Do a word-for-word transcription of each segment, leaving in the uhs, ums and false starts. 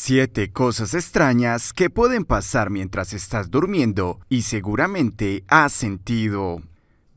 siete cosas extrañas que pueden pasar mientras estás durmiendo y seguramente has sentido.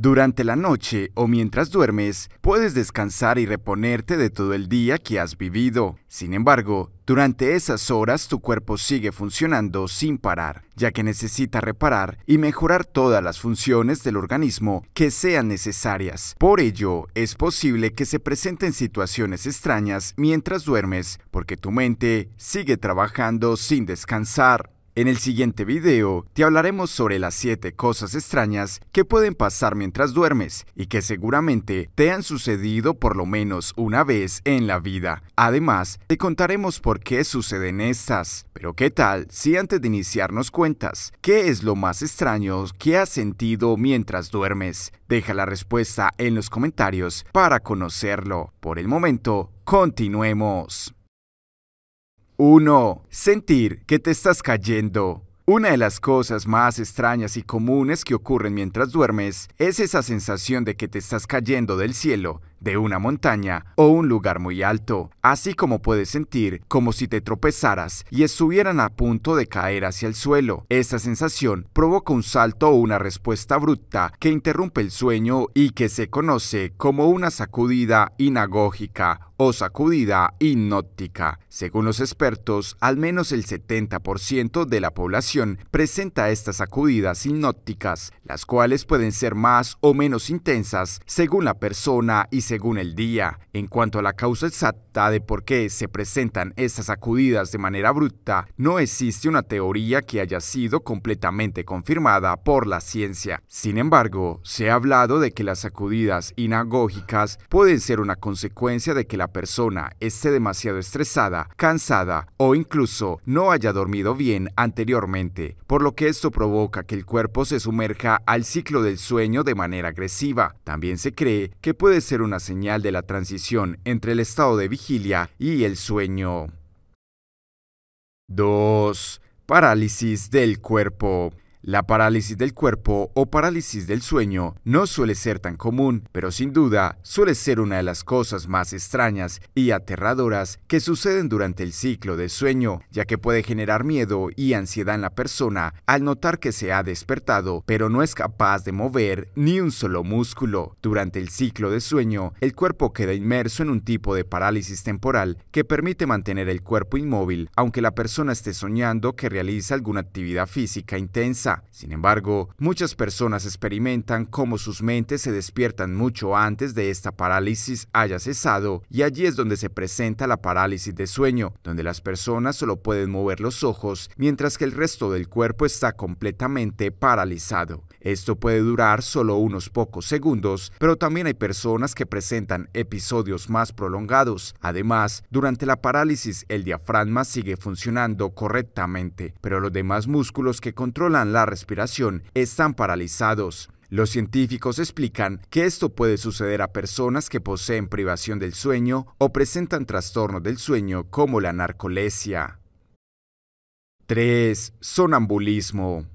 Durante la noche o mientras duermes, puedes descansar y reponerte de todo el día que has vivido. Sin embargo, durante esas horas tu cuerpo sigue funcionando sin parar, ya que necesita reparar y mejorar todas las funciones del organismo que sean necesarias. Por ello, es posible que se presenten situaciones extrañas mientras duermes, porque tu mente sigue trabajando sin descansar. En el siguiente video te hablaremos sobre las siete cosas extrañas que pueden pasar mientras duermes y que seguramente te han sucedido por lo menos una vez en la vida. Además, te contaremos por qué suceden estas. Pero ¿qué tal si antes de iniciar nos cuentas qué es lo más extraño que has sentido mientras duermes? Deja la respuesta en los comentarios para conocerlo. Por el momento, continuemos. uno. Sentir que te estás cayendo. Una de las cosas más extrañas y comunes que ocurren mientras duermes es esa sensación de que te estás cayendo del cielo, de una montaña o un lugar muy alto, así como puedes sentir como si te tropezaras y estuvieran a punto de caer hacia el suelo. Esta sensación provoca un salto o una respuesta abrupta que interrumpe el sueño y que se conoce como una sacudida inagógica o sacudida hipnótica. Según los expertos, al menos el setenta por ciento de la población presenta estas sacudidas hipnóticas, las cuales pueden ser más o menos intensas según la persona y según el día. En cuanto a la causa exacta de por qué se presentan estas sacudidas de manera abrupta, no existe una teoría que haya sido completamente confirmada por la ciencia. Sin embargo, se ha hablado de que las sacudidas inagógicas pueden ser una consecuencia de que la persona esté demasiado estresada, cansada o incluso no haya dormido bien anteriormente, por lo que esto provoca que el cuerpo se sumerja al ciclo del sueño de manera agresiva. También se cree que puede ser una señal de la transición entre el estado de vigilia y el sueño. dos. Parálisis del cuerpo. La parálisis del cuerpo o parálisis del sueño no suele ser tan común, pero sin duda suele ser una de las cosas más extrañas y aterradoras que suceden durante el ciclo de sueño, ya que puede generar miedo y ansiedad en la persona al notar que se ha despertado, pero no es capaz de mover ni un solo músculo. Durante el ciclo de sueño, el cuerpo queda inmerso en un tipo de parálisis temporal que permite mantener el cuerpo inmóvil, aunque la persona esté soñando que realiza alguna actividad física intensa. Sin embargo, muchas personas experimentan cómo sus mentes se despiertan mucho antes de esta parálisis haya cesado, y allí es donde se presenta la parálisis de sueño, donde las personas solo pueden mover los ojos mientras que el resto del cuerpo está completamente paralizado. Esto puede durar solo unos pocos segundos, pero también hay personas que presentan episodios más prolongados. Además, durante la parálisis el diafragma sigue funcionando correctamente, pero los demás músculos que controlan la respiración están paralizados. Los científicos explican que esto puede suceder a personas que poseen privación del sueño o presentan trastornos del sueño como la narcolepsia. tres. Sonambulismo.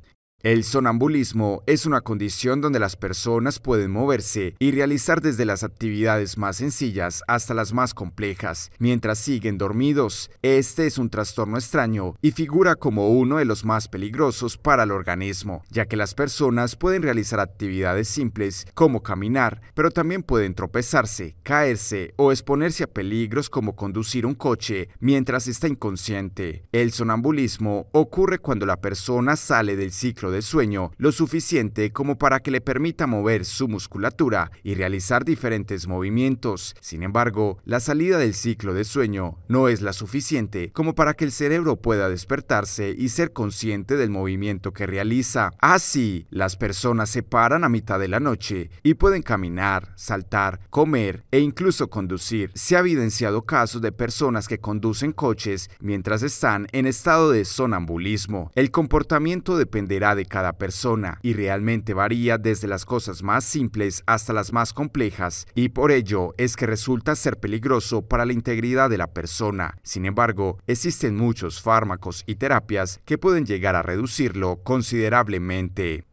El sonambulismo es una condición donde las personas pueden moverse y realizar desde las actividades más sencillas hasta las más complejas, mientras siguen dormidos. Este es un trastorno extraño y figura como uno de los más peligrosos para el organismo, ya que las personas pueden realizar actividades simples como caminar, pero también pueden tropezarse, caerse o exponerse a peligros como conducir un coche mientras está inconsciente. El sonambulismo ocurre cuando la persona sale del ciclo de de sueño lo suficiente como para que le permita mover su musculatura y realizar diferentes movimientos. Sin embargo, la salida del ciclo de sueño no es la suficiente como para que el cerebro pueda despertarse y ser consciente del movimiento que realiza. Así, las personas se paran a mitad de la noche y pueden caminar, saltar, comer e incluso conducir. Se ha evidenciado casos de personas que conducen coches mientras están en estado de sonambulismo. El comportamiento dependerá de de cada persona y realmente varía desde las cosas más simples hasta las más complejas, y por ello es que resulta ser peligroso para la integridad de la persona. Sin embargo, existen muchos fármacos y terapias que pueden llegar a reducirlo considerablemente.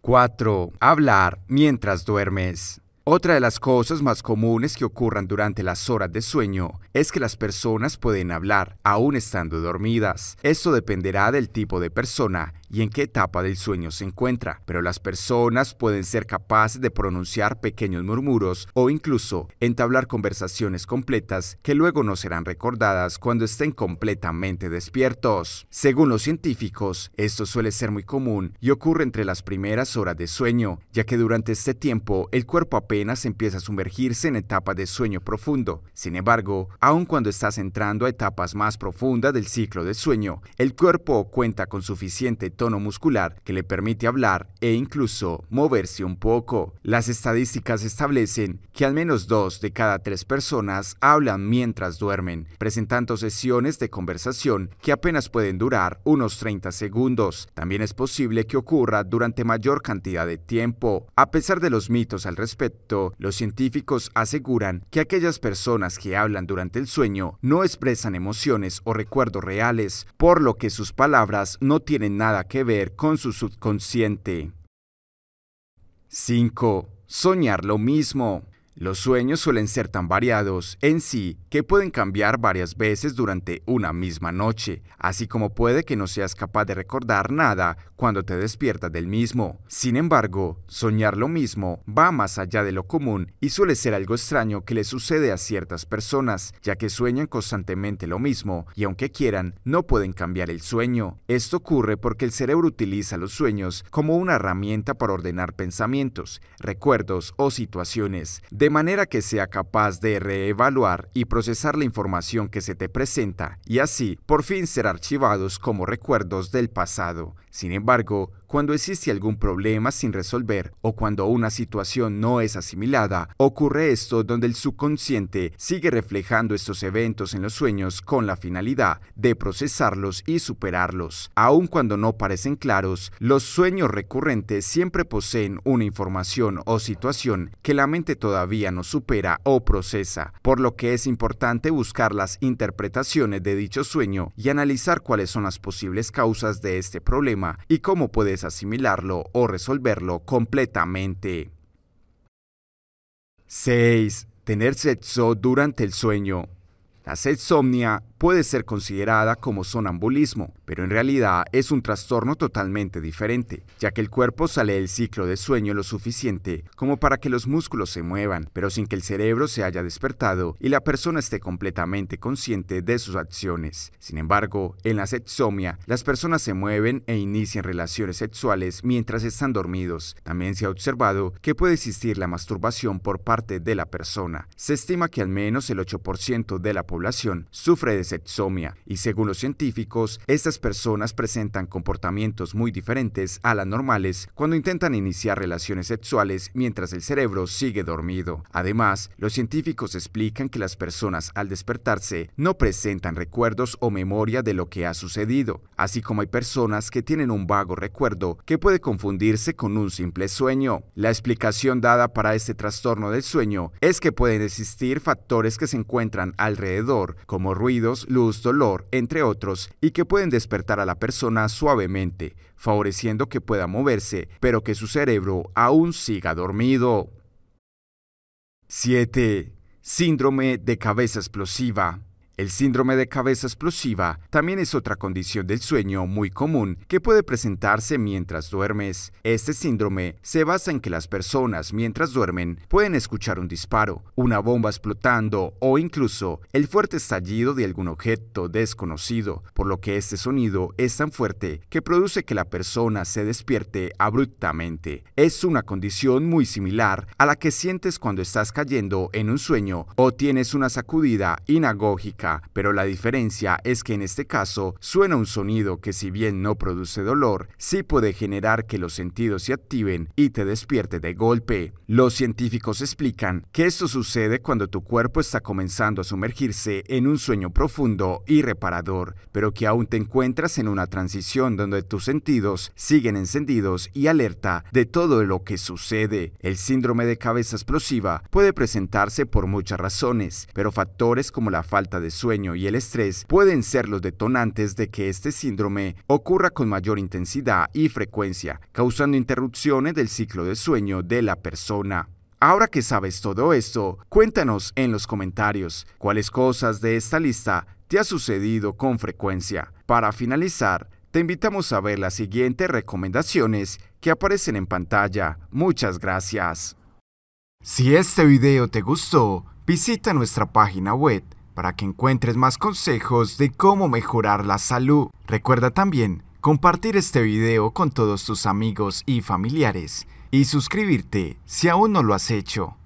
cuatro. Hablar mientras duermes. Otra de las cosas más comunes que ocurran durante las horas de sueño es que las personas pueden hablar, aún estando dormidas. Esto dependerá del tipo de persona y en qué etapa del sueño se encuentra, pero las personas pueden ser capaces de pronunciar pequeños murmuros o incluso entablar conversaciones completas que luego no serán recordadas cuando estén completamente despiertos. Según los científicos, esto suele ser muy común y ocurre entre las primeras horas de sueño, ya que durante este tiempo el cuerpo apenas empieza a sumergirse en etapas de sueño profundo. Sin embargo, aun cuando estás entrando a etapas más profundas del ciclo de sueño, el cuerpo cuenta con suficiente tono muscular que le permite hablar e incluso moverse un poco. Las estadísticas establecen que al menos dos de cada tres personas hablan mientras duermen, presentando sesiones de conversación que apenas pueden durar unos treinta segundos. También es posible que ocurra durante mayor cantidad de tiempo. A pesar de los mitos al respecto, los científicos aseguran que aquellas personas que hablan durante el sueño no expresan emociones o recuerdos reales, por lo que sus palabras no tienen nada que ver con su subconsciente. cinco. Soñar lo mismo. Los sueños suelen ser tan variados en sí que pueden cambiar varias veces durante una misma noche, así como puede que no seas capaz de recordar nada cuando te despiertas del mismo. Sin embargo, soñar lo mismo va más allá de lo común y suele ser algo extraño que le sucede a ciertas personas, ya que sueñan constantemente lo mismo y aunque quieran, no pueden cambiar el sueño. Esto ocurre porque el cerebro utiliza los sueños como una herramienta para ordenar pensamientos, recuerdos o situaciones, de manera que sea capaz de reevaluar y procesar la información que se te presenta y así por fin ser archivados como recuerdos del pasado. Sin embargo, cuando existe algún problema sin resolver o cuando una situación no es asimilada, ocurre esto donde el subconsciente sigue reflejando estos eventos en los sueños con la finalidad de procesarlos y superarlos. Aun cuando no parecen claros, los sueños recurrentes siempre poseen una información o situación que la mente todavía no supera o procesa, por lo que es importante buscar las interpretaciones de dicho sueño y analizar cuáles son las posibles causas de este problema y cómo puedes asimilarlo o resolverlo completamente. seis. Tener sexo durante el sueño. La sexomnia puede ser considerada como sonambulismo, pero en realidad es un trastorno totalmente diferente, ya que el cuerpo sale del ciclo de sueño lo suficiente como para que los músculos se muevan, pero sin que el cerebro se haya despertado y la persona esté completamente consciente de sus acciones. Sin embargo, en la sexomnia, las personas se mueven e inician relaciones sexuales mientras están dormidos. También se ha observado que puede existir la masturbación por parte de la persona. Se estima que al menos el ocho por ciento de la población sufre de sexomnia y según los científicos, estas personas presentan comportamientos muy diferentes a las normales cuando intentan iniciar relaciones sexuales mientras el cerebro sigue dormido. Además, los científicos explican que las personas al despertarse no presentan recuerdos o memoria de lo que ha sucedido, así como hay personas que tienen un vago recuerdo que puede confundirse con un simple sueño. La explicación dada para este trastorno del sueño es que pueden existir factores que se encuentran alrededor, como ruidos, luz, dolor, entre otros, y que pueden despertar a la persona suavemente, favoreciendo que pueda moverse, pero que su cerebro aún siga dormido. siete. Síndrome de cabeza explosiva. El síndrome de cabeza explosiva también es otra condición del sueño muy común que puede presentarse mientras duermes. Este síndrome se basa en que las personas mientras duermen pueden escuchar un disparo, una bomba explotando o incluso el fuerte estallido de algún objeto desconocido, por lo que este sonido es tan fuerte que produce que la persona se despierte abruptamente. Es una condición muy similar a la que sientes cuando estás cayendo en un sueño o tienes una sacudida inagógica, pero la diferencia es que en este caso suena un sonido que si bien no produce dolor, sí puede generar que los sentidos se activen y te despierte de golpe. Los científicos explican que esto sucede cuando tu cuerpo está comenzando a sumergirse en un sueño profundo y reparador, pero que aún te encuentras en una transición donde tus sentidos siguen encendidos y alerta de todo lo que sucede. El síndrome de cabeza explosiva puede presentarse por muchas razones, pero factores como la falta de sueño y el estrés pueden ser los detonantes de que este síndrome ocurra con mayor intensidad y frecuencia, causando interrupciones del ciclo de sueño de la persona. Ahora que sabes todo esto, cuéntanos en los comentarios cuáles cosas de esta lista te ha sucedido con frecuencia. Para finalizar, te invitamos a ver las siguientes recomendaciones que aparecen en pantalla. Muchas gracias. Si este video te gustó, visita nuestra página web para que encuentres más consejos de cómo mejorar la salud. Recuerda también compartir este video con todos tus amigos y familiares y suscribirte si aún no lo has hecho.